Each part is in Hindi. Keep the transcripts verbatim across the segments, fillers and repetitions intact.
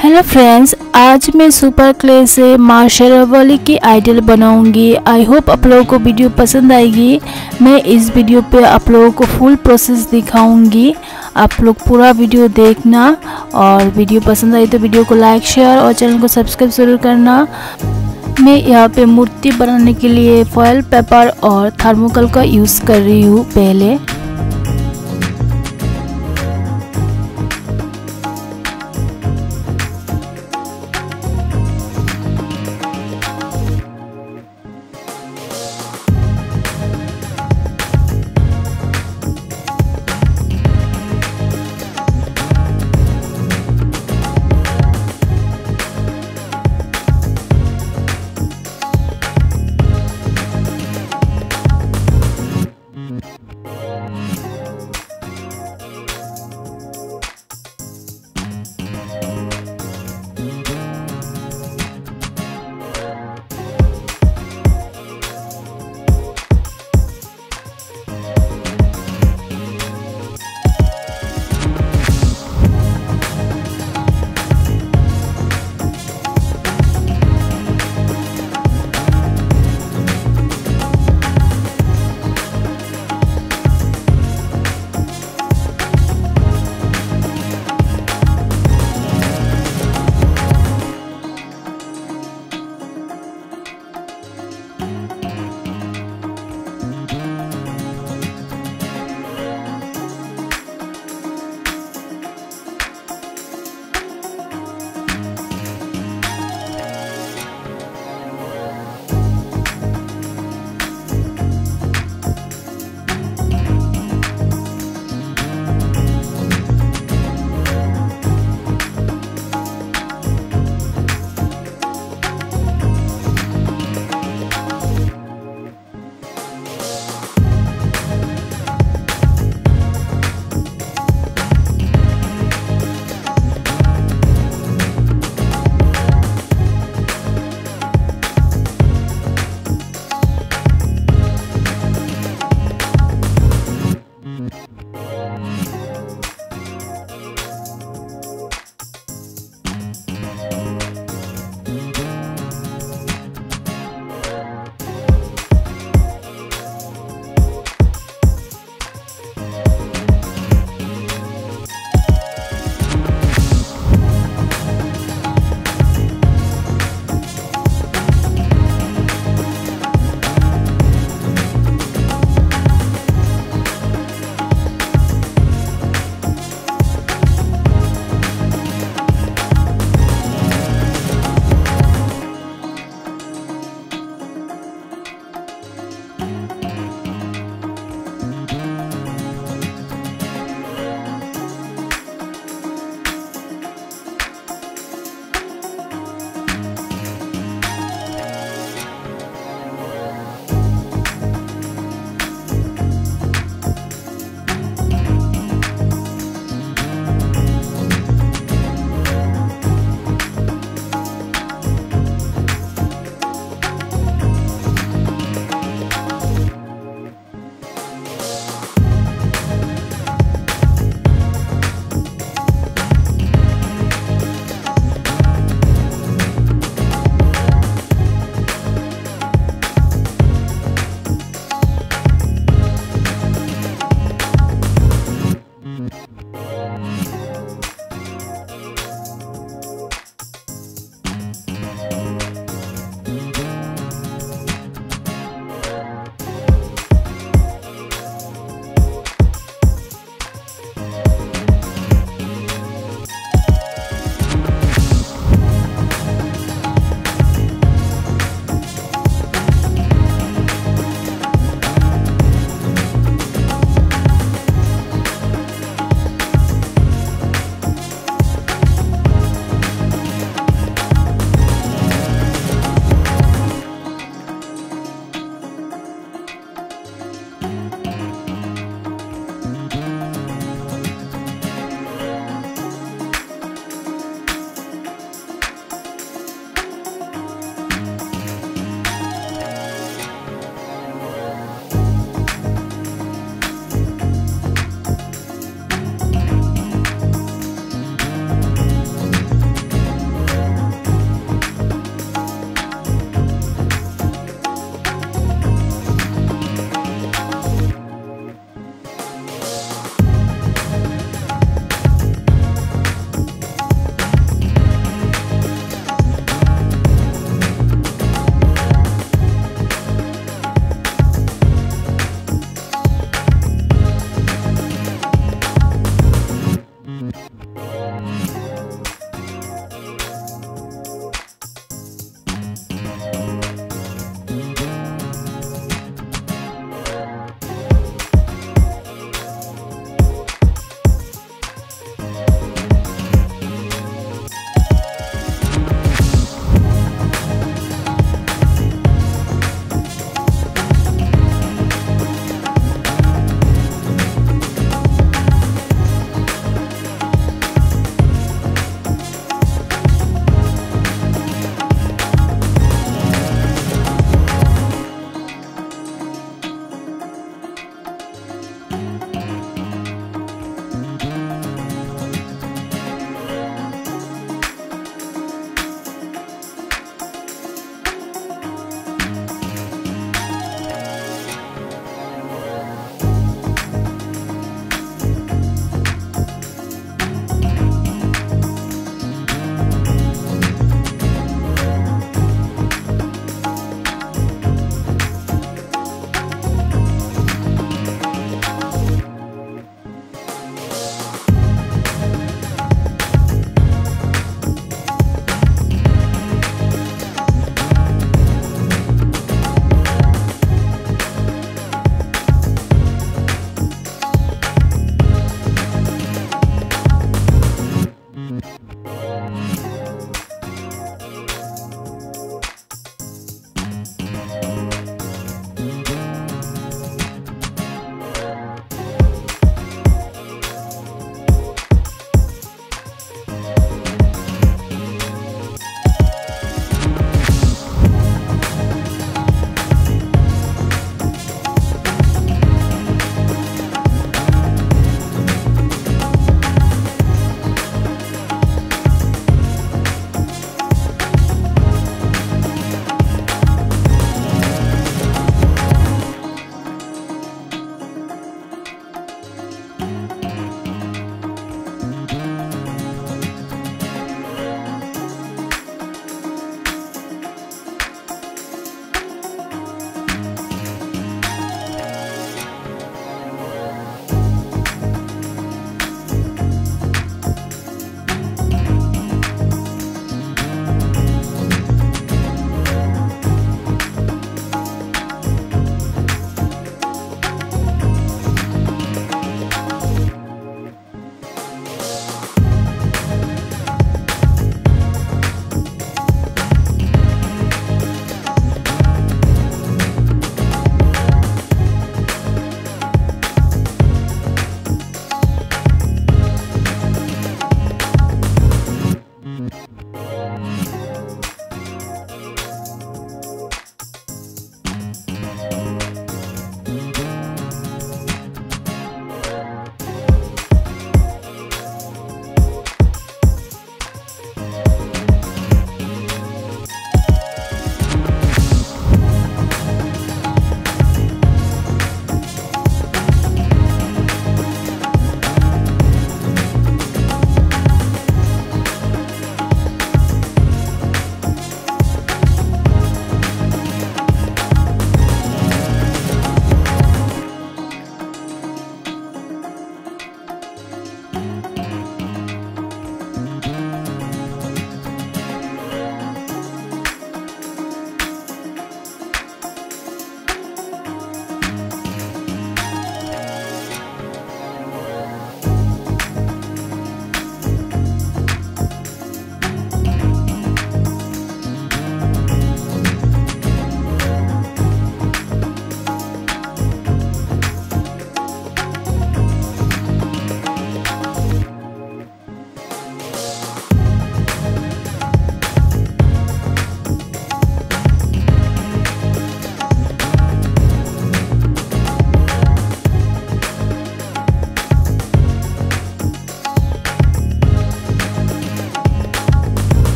हेलो फ्रेंड्स, आज मैं सुपर क्ले से माँ शेरावाली की आइडल बनाऊंगी। आई होप आप लोगों को वीडियो पसंद आएगी। मैं इस वीडियो पे आप लोगों को फुल प्रोसेस दिखाऊंगी। आप लोग पूरा वीडियो देखना और वीडियो पसंद आई तो वीडियो को लाइक, शेयर और चैनल को सब्सक्राइब जरूर करना। मैं यहाँ पे मूर्ति बनाने के लिए फॉयल पेपर और थर्मोकोल का यूज़ कर रही हूँ। पहले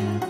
है।